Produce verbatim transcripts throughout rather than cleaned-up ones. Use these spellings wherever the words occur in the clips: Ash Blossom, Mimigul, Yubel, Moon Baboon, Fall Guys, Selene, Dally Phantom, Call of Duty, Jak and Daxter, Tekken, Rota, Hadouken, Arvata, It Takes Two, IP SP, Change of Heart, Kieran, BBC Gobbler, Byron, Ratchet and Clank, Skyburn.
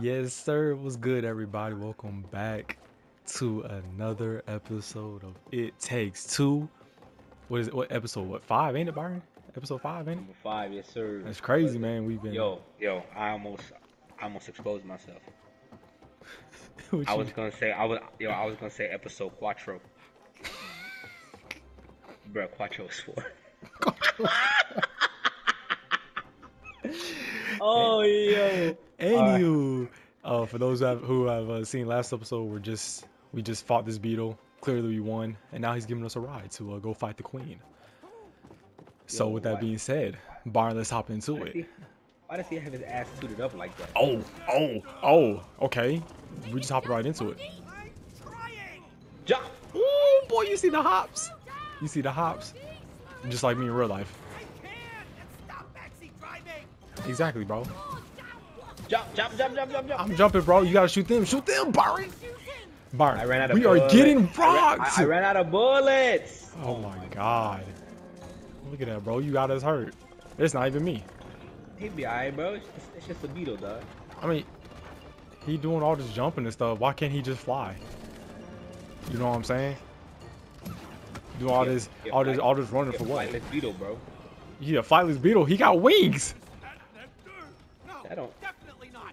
Yes, sir. What's good, everybody? Welcome back to another episode of It Takes Two. What is it? What episode? What five? Ain't it, Byron? Episode five, ain't it? Number five, yes, sir. That's crazy, but, man. We've been yo, yo. I almost, I almost exposed myself. I was mean? gonna say, I was, yo, I was gonna say episode cuatro. Bro, cuatro is four. Oh, yo. And you, right. uh, for those who have, who have uh, seen last episode, we're just we just fought this beetle. Clearly, we won, and now he's giving us a ride to uh, go fight the queen. Yo, so, with that why? being said, Byron, let's hop into why it. He, why does he have his ass suited up like that? Oh, oh, oh. Okay, we just hop right into it. Jump! Oh boy, you see the hops? You see the hops? Just like me in real life. Exactly, bro. Jump, jump, jump, jump, jump, jump. I'm jumping, bro. You gotta shoot them. Shoot them, Byron. Byron, I ran out of we bullets. are getting rocked. I, I, I ran out of bullets. Oh, oh my God. God. Look at that, bro. You got us hurt. It's not even me. He be all right, bro. It's, it's just a beetle, dog. I mean, he doing all this jumping and stuff. Why can't he just fly? You know what I'm saying? Do all yeah, this, yeah, all yeah, this, yeah, all this running yeah, for what? Fightless beetle, bro. Yeah, fightless beetle. He got wings. I don't. Definitely not.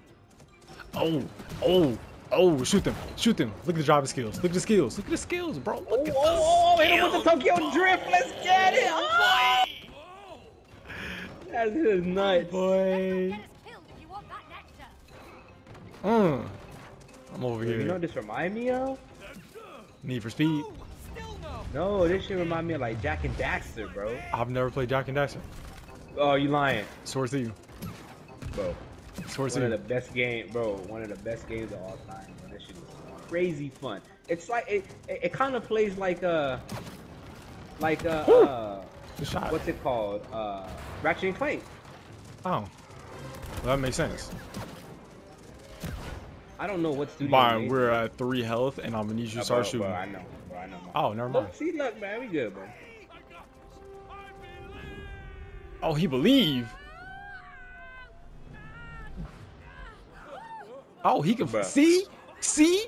Oh, oh, oh, shoot them. Shoot them. Look at the driving skills. Look at the skills. Look at the skills, bro. Look oh, at the oh, hit him with the Tokyo bro. Drift. Let's get it. Oh, boy. That is nuts. Boy. Mm. I'm over Dude, here. You know what this remind me of? Need for Speed. No, this shit remind me of like Jak and Daxter, bro. I've never played Jak and Daxter. Oh, you lying. Source to you. Bro, one of the best game, bro. One of the best games of all time. Bro. That shit was crazy fun. It's like it, it, it kind of plays like a, like a, uh, what's it called? Uh, Ratchet and Clank. Oh, well, that makes sense. I don't know what studio. Byron, we're at uh, three health, and I'm gonna need you to no, start bro, shooting. Bro, I know, bro, I know. Oh, never mind. Look, see, look, man, we good, bro. Oh, he believe. Oh, he can Bruh. see, see.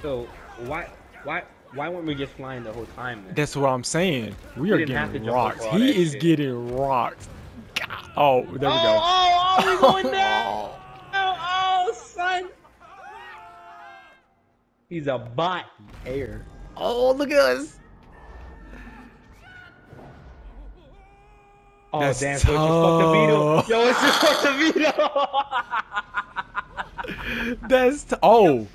So why, why, why weren't we just flying the whole time? Then? That's what I'm saying. We, we are getting rocked. He is shit. getting rocked. God. Oh, there we go. Oh, oh, oh we going down. oh, oh, son. He's a bot air. Oh, look at us. Oh, That's damn, so it's just fuck the beetle. Yo, it's just fuck the beetle. That's, t oh.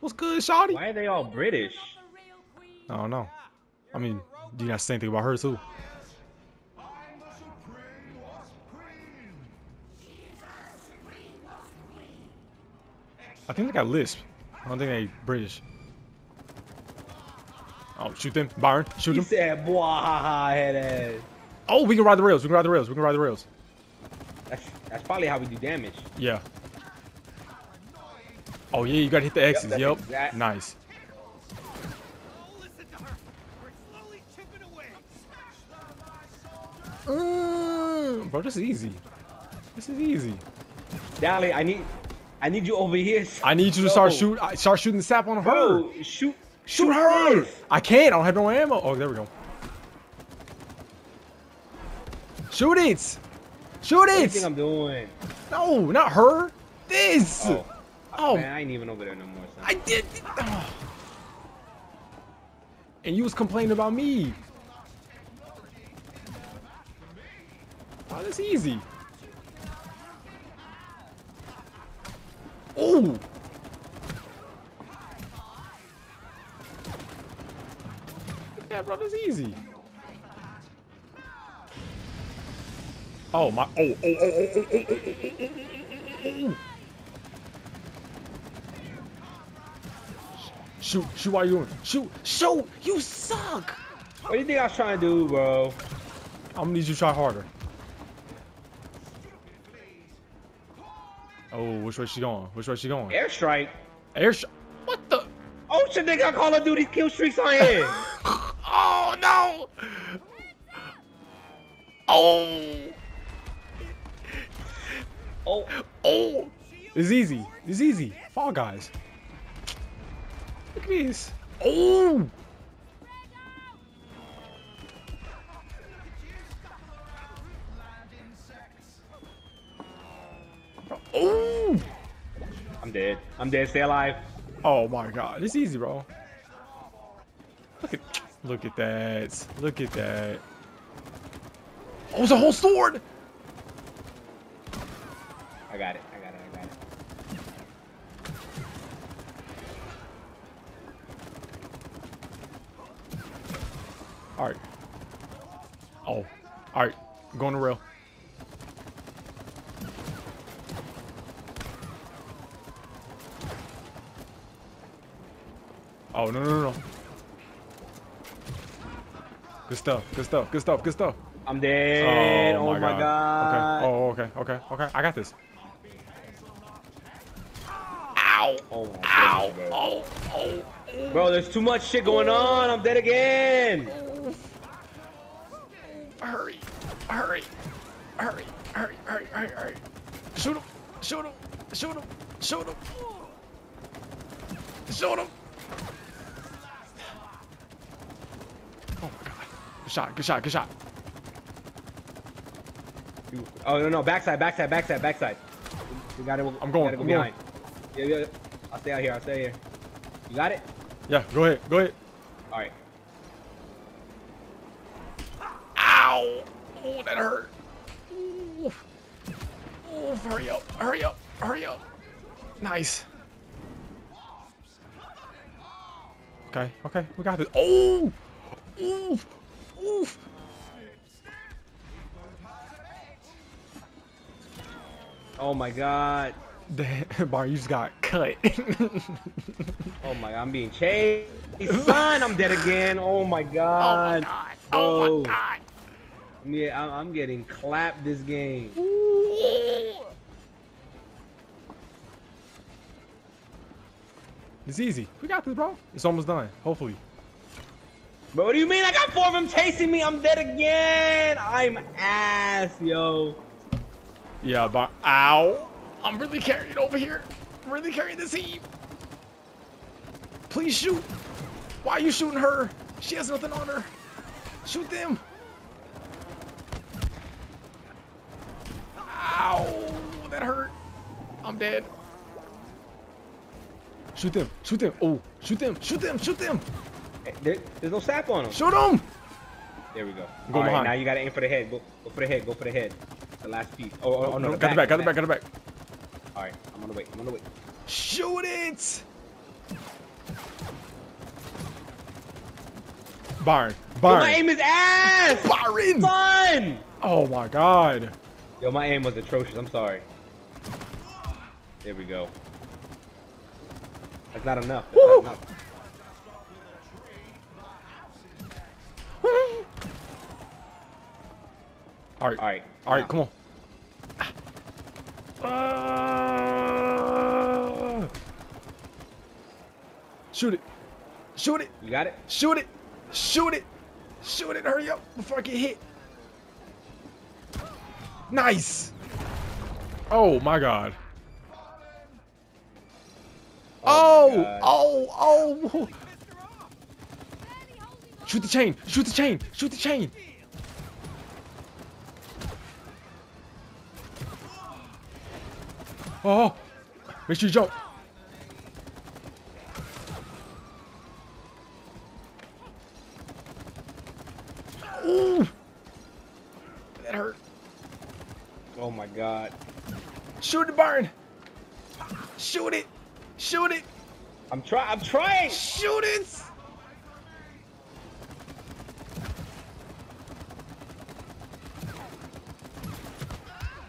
What's good, shawty? Why are they all British? I don't know. I mean, do you not say anything about her, too? I think they got lisp. I don't think they British. Oh, shoot them, Byron. Shoot them. He said, boy, ha, ha, head ass. Oh, we can ride the rails. We can ride the rails. We can ride the rails. That's, that's probably how we do damage. Yeah. Oh, yeah, you got to hit the X's. Yep. yep. Exact. Nice. Mm, bro, this is easy. This is easy. Dally, I need I need you over here. I need you to start, shoot, start shooting the sap on her. Bro, shoot. Shoot her! I can't. I don't have no ammo. Oh, there we go. Shoot it! Shoot it! What do you think I'm doing? No, not her. This. Oh, oh. Man, I ain't even over there no more. Son. I did. Oh. And you was complaining about me. Oh, that's easy. Oh. Yeah, bro, that's easy. Oh my! Oh, oh, oh, oh, oh, oh, oh. Shoot! Shoot! Why you doing? Shoot! Shoot! You suck! What do you think I was trying to do, bro? I'm gonna need you to try harder. Oh, which way she going? Which way she going? Airstrike. Airstrike. What the? Oh shit! They got Call of Duty kill streaks on here. No! Oh. Oh. Oh. It's easy. It's easy. Fall Guys. Look at this. Oh. Oh. I'm dead. I'm dead. Stay alive. Oh my God. It's easy, bro. Look at look at that. Look at that. Oh, it's a whole sword. I got it. I got it. I got it. All right. Oh. All right. I'm going to rail. Oh, no, no, no, no. Good stuff. Good stuff. Good stuff. Good stuff. I'm dead. Oh, oh my, my God. God. Okay. Oh, okay. Okay. Okay. I got this. Ow. Oh, my Ow. Goodness, bro. Oh, oh. Bro, there's too much shit going on. I'm dead again. Hurry. Hurry. Hurry. Hurry. Hurry. Hurry. Hurry. Shoot him. Shoot him. Shoot him. Shoot him. Shoot him. Good shot, good shot, good shot. Oh, no, no, backside, backside, backside, backside. We got it. We'll, I'm going, we gotta go I'm behind. Going. Yeah, yeah, I'll stay out here, I'll stay here. You got it? Yeah, go ahead, go ahead. All right. Ow! Oh, that hurt. Oh, oh, hurry up, hurry up, hurry up. Nice. Okay, okay, we got this. Oh! Oof! Oof. Oh my God. Byron, you just got cut. Oh my God, I'm being chased. Son, I'm dead again. Oh my God. Oh my God. Oh my God. Yeah, I'm, I'm getting clapped this game. It's easy. We got this, bro. It's almost done. Hopefully. Bro, what do you mean? I got four of them chasing me. I'm dead again. I'm ass, yo. Yeah, but ow. I'm really carrying over here. I'm really carrying this heap. Please shoot. Why are you shooting her? She has nothing on her. Shoot them. Ow. That hurt. I'm dead. Shoot them. Shoot them. Oh, shoot them. Shoot them. Shoot them. There, there's no sap on him. Shoot him! There we go. Go All right, now you gotta aim for the head. Go, go for the head. Go for the head. The last piece. Oh, oh, oh no! no got the back. Got the back. Got the back. All right, I'm on the way. I'm on the way. Shoot it! Byron. Byron. Yo, my aim is ass. Byron. Fun. Oh my God. Yo, my aim was atrocious. I'm sorry. There we go. That's not enough. That's not enough. All right, all right, all right, come on. Ah. Uh, shoot it, shoot it. You got it? Shoot it, shoot it, shoot it. Hurry up before I get hit. Nice. Oh my God. Oh, oh, God. oh, oh. Shoot the chain, shoot the chain, shoot the chain. Oh, make sure you jump. Ooh. That hurt. Oh my God. Shoot the Byron. Shoot it. Shoot it. I'm trying. I'm trying. Shoot it.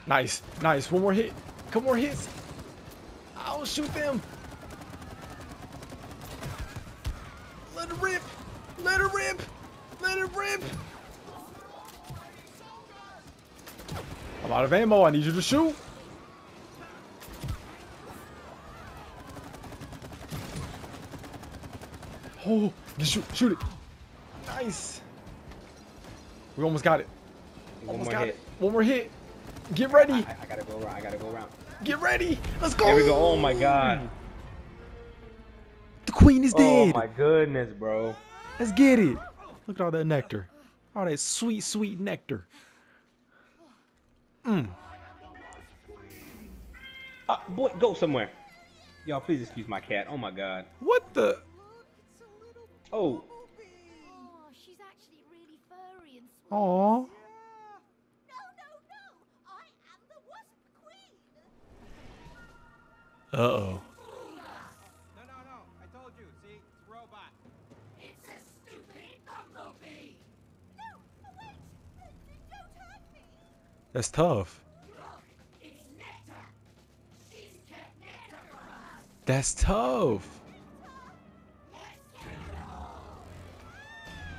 Nice. Nice. One more hit. Couple more hits. I'll shoot them. Let it rip. Let it rip. Let it rip. I'm out of ammo. I need you to shoot. Oh, shoot, shoot it. Nice. We almost got it. One Almost more got hit. It. One more hit. Get ready. I, I, I gotta go around. I gotta go around. Get ready. Let's go. There we go. Oh my god. The queen is dead. Oh my goodness, bro. Let's get it. Look at all that nectar. All that sweet, sweet nectar. Mm. Uh, boy, go somewhere. Y'all, please excuse my cat. Oh my god. What the? Oh. Aww. Uh oh. No, no, no. I told you. See? It's a robot. It's a stupid bumblebee. No, wait. Don't hurt me. That's tough. Look, it's nectar. She's kept nectar for us. That's tough. Let's get it all.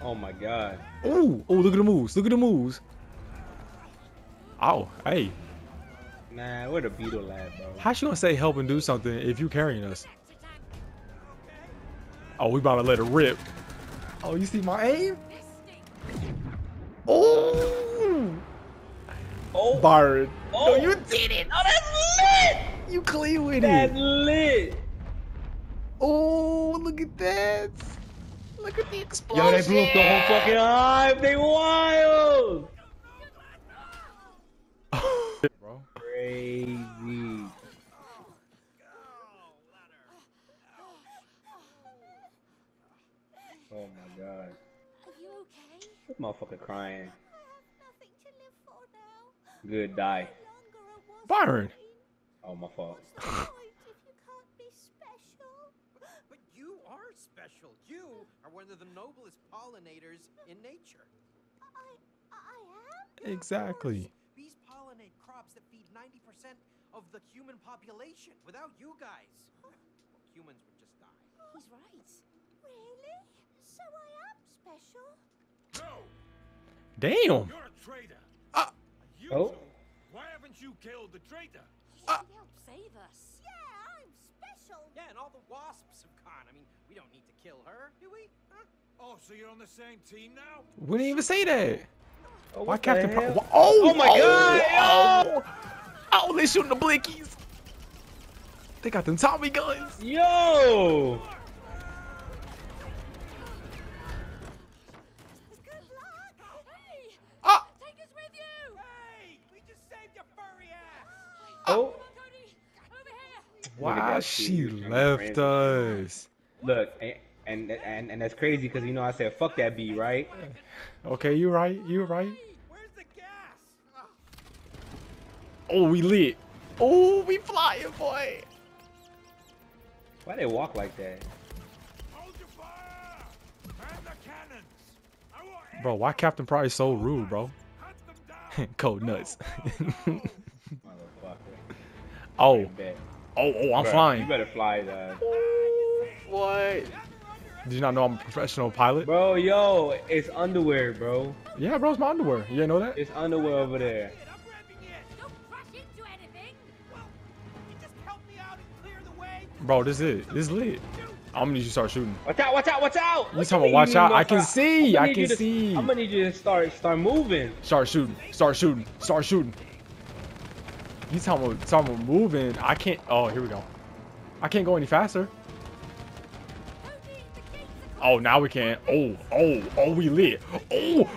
Oh my god. Oh, oh, look at the moves. Look at the moves. Ow, hey. Nah, where the beetle at, bro? How she gonna say help and do something if you carrying us? Oh, we about to let it rip. Oh, you see my aim? Oh! Oh! Byron. Oh, no, you did it! Oh, that's lit! You clean with it. That's lit! Oh, look at that! Look at the explosion! Yo, they blew up the whole fucking hive! They wild! Crazy. Oh my god. Are you okay? This motherfucker crying. I have nothing to live for now. Good, die. Byron. Oh my fault. If you can't be special. But you are special. You are one of the noblest pollinators in nature. I I am. Exactly. Bees pollinate crops that feed ninety percent of the human population. Without you guys, humans would just die. He's right. Really? So I am special? No! Damn! You're a traitor! Uh, you oh? Two, why haven't you killed the traitor? He uh, helped save us. Yeah, I'm special. Yeah, and all the wasps have gone. I mean, we don't need to kill her, do we? Huh? Oh, so you're on the same team now? We didn't even say that. Oh, why Captain Pro- oh, oh my oh, god! Oh. Oh, they shooting the blinkies. They got them Tommy guns. Yo! Good luck. Hey, ah. Take us with you. Hey, we just saved your furry ass. Oh. Why she left us? Look, and and and, and that's crazy because you know I said fuck that bee, right? Okay, you right, you right. Where's the gas? Oh, we lit. Oh, we flying, boy. Why they walk like that? Hold your fire! Burn the cannons! I want bro, why Captain Pride is so rude, bro? Cold nuts. Motherfucker. Oh. Oh, oh, I'm bro, flying. You better fly, though. Oh, what? Did you not know I'm a professional pilot? Bro, yo, it's underwear, bro. Yeah, bro, it's my underwear. You didn't know that? It's underwear over there. Bro, this is it. This is lit. I'm gonna need you to start shooting. Watch out, watch out, watch out! You talking about watch out? I can see, I can see. I'm gonna need you to start start moving. Start shooting, start shooting, start shooting. You talking about, talking about moving. I can't, oh, here we go. I can't go any faster. Oh, now we can. Oh, oh, oh, we lit. Oh,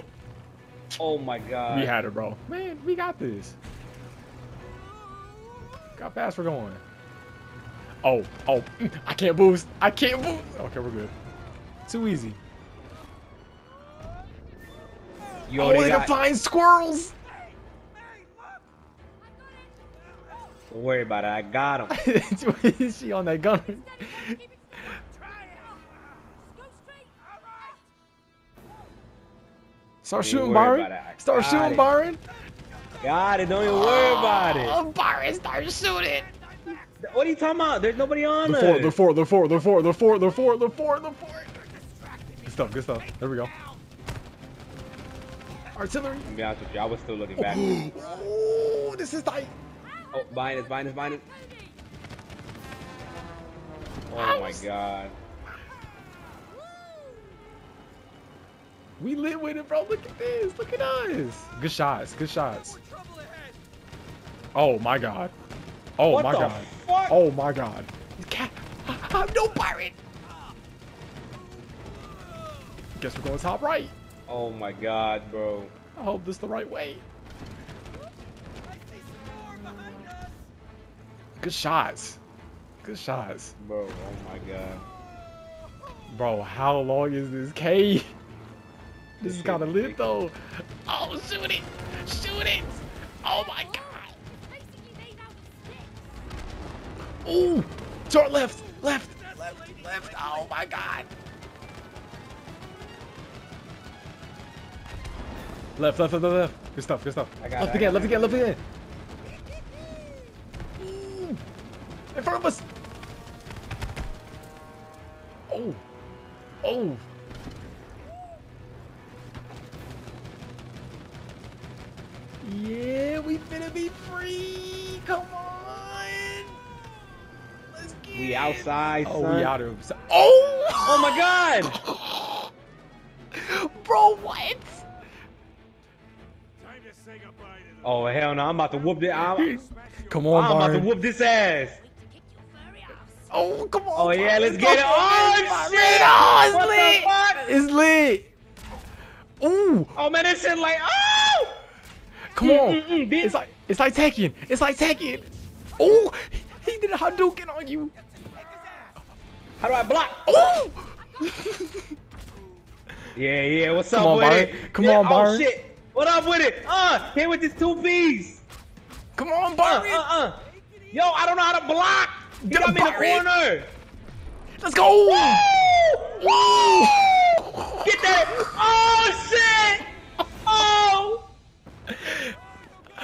oh my god. We had it, bro. Man, we got this. Look how fast we're going. Oh, oh, I can't boost. I can't boost. Okay, we're good. Too easy. Yo, oh, they got flying squirrels. Don't worry about it. I got him. She on that gunner. Start shooting, Byron. Start shooting, it. Byron. Got it. Don't even worry oh, about it. Oh, Byron, start shooting. What are you talking about? There's nobody on us. They're four. They're four. They're four. They're four. They're four. They're four. They're four. Good stuff. Good stuff. There we go. Artillery. To be honest with you, I was still looking back. Oh, this is tight. Oh, mine is mine is mine is. Oh my god. We lit with it, bro. Look at this. Look at us. Good shots. Good shots. Oh, my God. Oh, what my the God. Fuck? Oh, my God. Cat. No, Byron. Guess we're going top right. Oh, my God, bro. I hope this is the right way. Good shots. Good shots. Bro, oh, my God. Bro, how long is this K? This is kind of lit though. Oh, shoot it! Shoot it! Oh my God! Oh, short left, left, left, left! Oh my God! Left, left, left, left. Good stuff, good stuff. I got left it, again, I got left it. again, left again. Ooh, in front of us! Oh, oh. Yeah, we finna be free. Come on. Let's get We outside, it. son. Oh, we out of. Oh! Oh my God! Bro, what? Time to say goodbye to the oh hell no! I'm about to whoop this. I'm, come on, I'm Byron. about to whoop this ass. Oh come on! Oh yeah, let's get it on! Shit! Oh, it's what lit! The fuck? It's lit! Ooh! Oh man, this shit like oh! Come mm, on! Mm, mm, it's like it's like Tekken! It's like Tekken! Oh! He, he did a Hadouken on you! How do I block? Oh! yeah, yeah. What's Come up on, with Byron. it? Come yeah, on, Byron! Oh shit! What up with it? Uh, hit with these two B's! Come on, Byron! Uh, uh, uh. Yo, I don't know how to block. Get him in the corner! Let's go! Woo! Woo! Get that! Oh shit! Oh!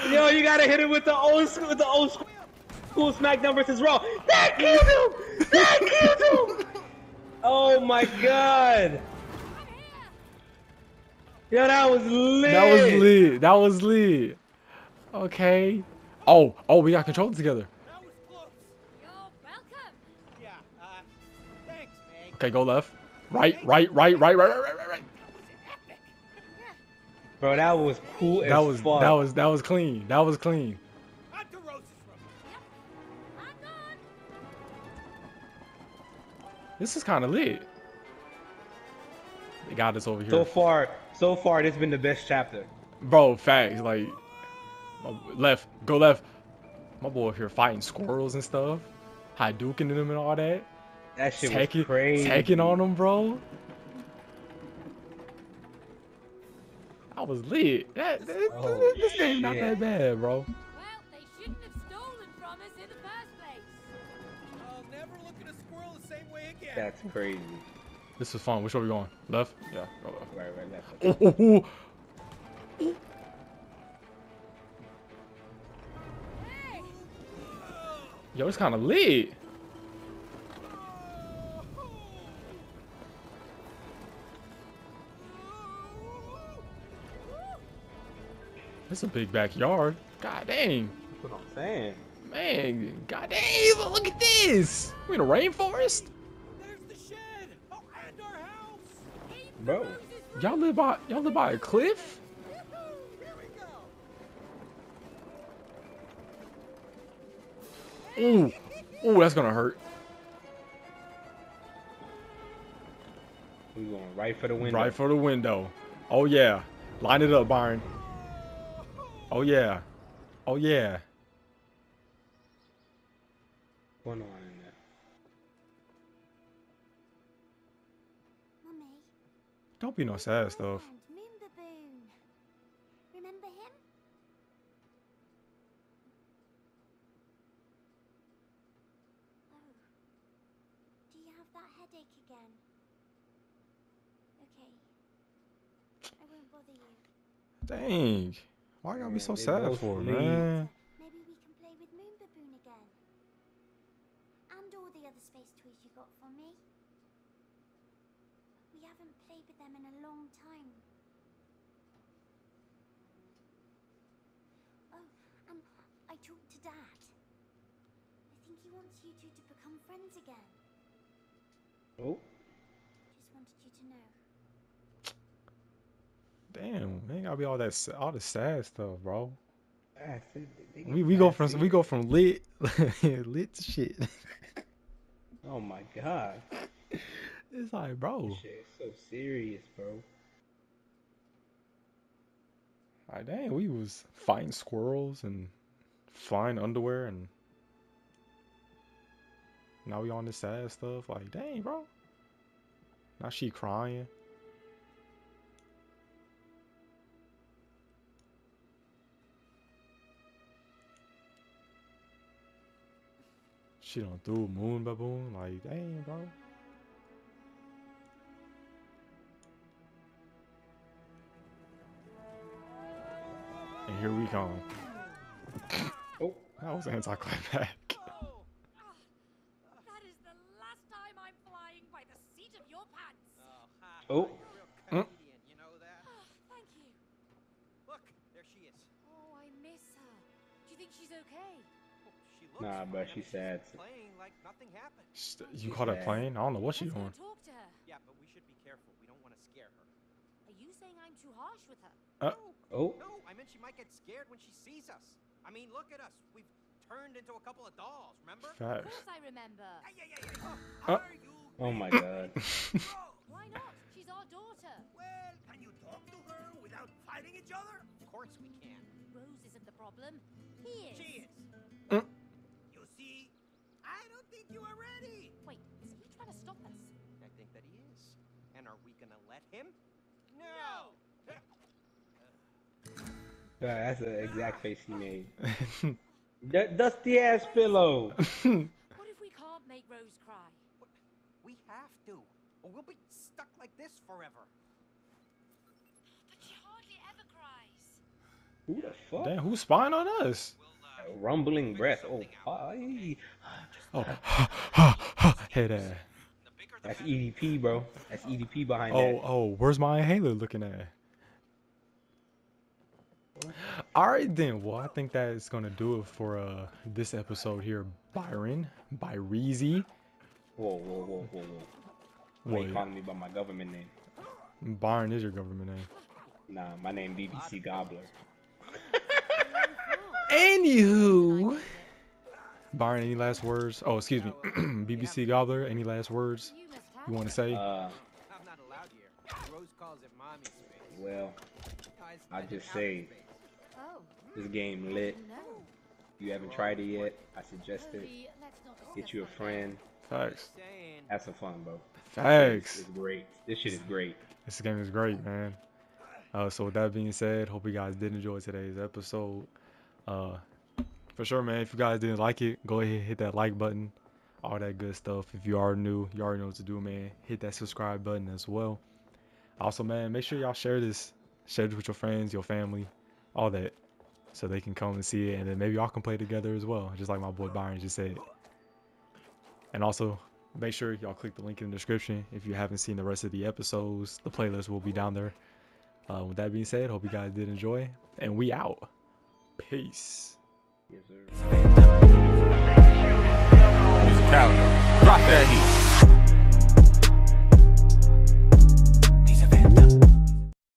Yo, you gotta hit it with the old school, with the old school, school Smackdown versus Raw. That killed him! That killed him! Oh my God! Yo, that was lit. That was lit. That was lit. Okay. Oh, oh, we got controlled together. Okay, go left, right, right, right, right, right, right, right, right. Bro, that was cool as fuck. That was that was that was clean. That was clean. This is kind of lit. They got us over here. So far, so far, it's been the best chapter. Bro, facts. Like, left, go left. My boy up here fighting squirrels and stuff, Hadouken them and all that. That shit Tekken, was crazy. Tekken on them, bro. I was lit. That, that, oh, this this game's not that bad, bro. Well, they shouldn't have stolen from us in the first place. I'll never look at a squirrel the same way again. That's crazy. This was fun. Which way are we going? Left? Yeah, go left. Right, right, left. Right. Oh, oh, oh. Oh. Hey. Yo, it's kind of lit. It's a big backyard. God dang. That's what I'm saying. Man, god dang, look at this. We in a rainforest? There's the shed. Oh, and our house. Bro. Y'all live by y'all live by a cliff? Here we go. Ooh. Ooh, that's gonna hurt. We're going right for the window. Right for the window. Oh yeah. Line it up, Byron. Oh yeah, oh yeah. One on in there. Mummy. Don't be no sad stuff. Moon Baboon. Remember him? Oh. Do you have that headache again? Okay. I won't bother you. Dang. Why y'all be so sad for, man? Maybe we can play with Moon Baboon again. And all the other space toys you got for me. We haven't played with them in a long time. Oh, and I talked to Dad. I think he wants you two to become friends again. Oh. Just wanted you to know. Damn, ain't gotta be all that all the sad stuff, bro. We we go from we go from lit lit to shit. Oh my god. It's like, bro. This shit is so serious, bro. Like, dang, we was fighting squirrels and flying underwear, and now we on this sad stuff. Like, dang, bro. Now she crying. She done threw Moon Baboon. Like, dang, bro. And here we come. Oh, that was anticlimactic. Oh, that is the last time I'm flying by the seat of your pants. Oh, you're a comedian, you know that? Thank you. Look, there she is. Oh, I miss her. Do you think she's okay? Oh, she looks nah, but she's sad. Playing like nothing happened. She, you caught her playing? I don't know what she's doing. Talk to her. Yeah, but we should be careful. We don't want to scare her. Are you saying I'm too harsh with her? Uh, oh. No, I meant she might get scared when she sees us. I mean, look at us. We've turned into a couple of dolls, remember? Facts. Of course I remember. Hey, hey, hey, hey. Oh, uh, you... oh my god. Why not? She's our daughter. Well, can you talk to her without fighting each other? Of course we can. Rose isn't the problem. He is. She is. Mm. You see, I don't think you are ready. Wait, is he trying to stop us? I think that he is. And are we gonna let him? No. That's the exact face he made. D dusty ass pillow. What if we can't make Rose cry? We have to, or we'll be stuck like this forever. But she hardly ever cries. Who the fuck? Damn, who's spying on us? That rumbling breath. Oh, hi. Oh, hey there. That's E D P, bro. That's E D P behind oh, that. Oh, oh, where's my inhaler looking at? Alright then, well I think that is going to do it for uh, this episode here. Byron, by Reezy. Whoa, whoa, whoa, whoa, whoa. Why you calling me by my government name? Byron is your government name. Nah, my name B B C Gobbler. Anywho. Byron, any last words? Oh, excuse me. B B C Gobbler, any last words you want to say? Uh, well, I just say this game lit. If you haven't tried it yet, I suggest it. Get you a friend. Facts. Have some fun, bro. Facts. This is great. This shit is great. This game is great, man. Uh, so with that being said, hope you guys did enjoy today's episode. Uh, For sure, man. If you guys didn't like it, go ahead and hit that like button. All that good stuff. If you are new, you already know what to do, man. Hit that subscribe button as well. Also, man, make sure y'all share this. Share it with your friends, your family, all that. So they can come and see it. And then maybe y'all can play together as well. Just like my boy Byron just said. And also, make sure y'all click the link in the description. If you haven't seen the rest of the episodes, the playlist will be down there. Uh, with that being said, hope you guys did enjoy. And we out. Peace. Yes, sir. Musicality. Drop that heat.